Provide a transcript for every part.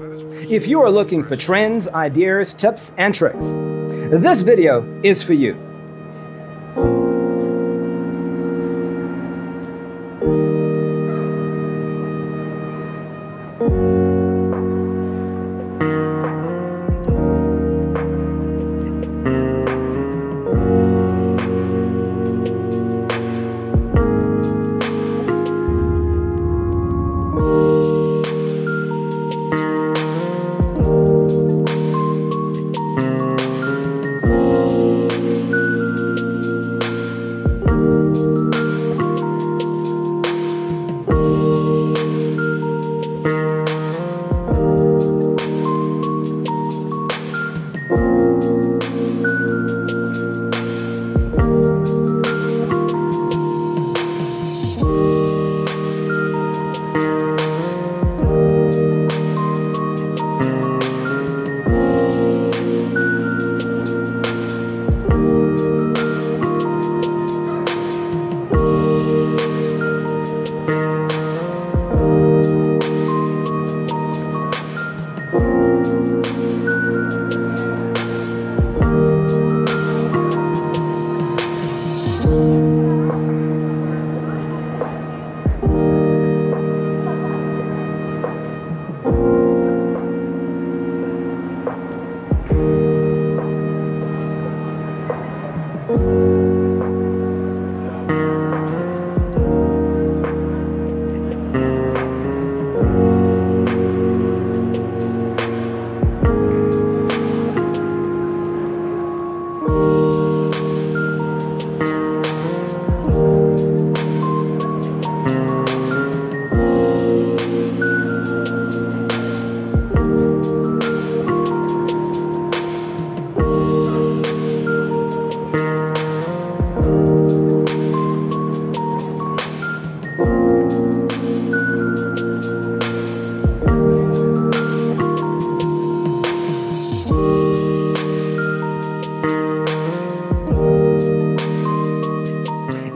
If you are looking for trends, ideas, tips, and tricks, this video is for you.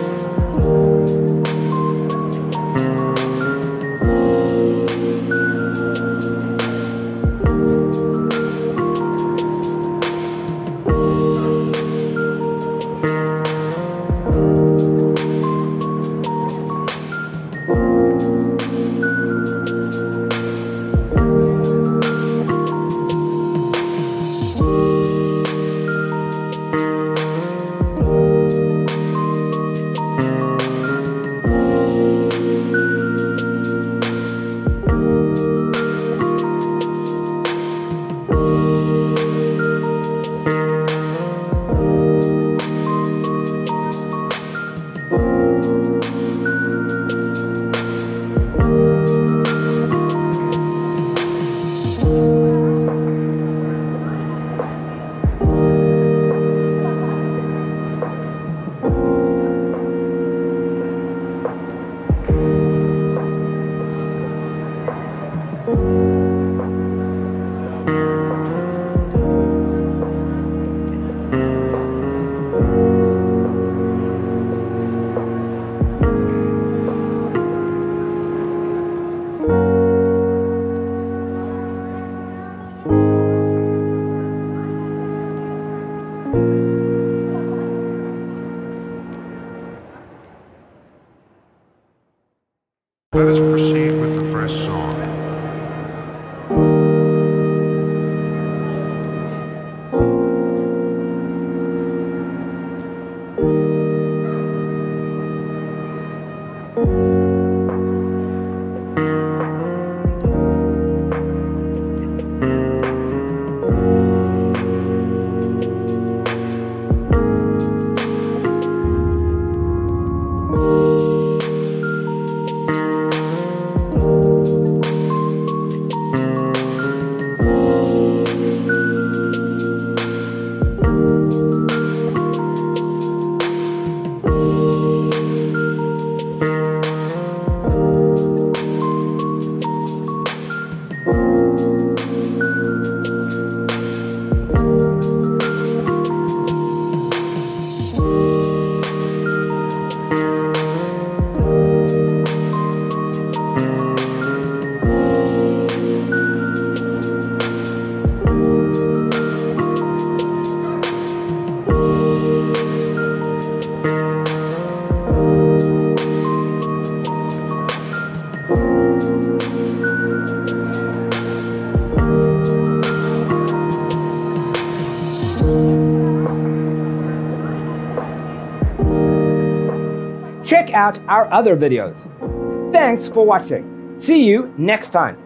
Let us proceed with the first song. Check out our other videos. Thanks for watching. See you next time.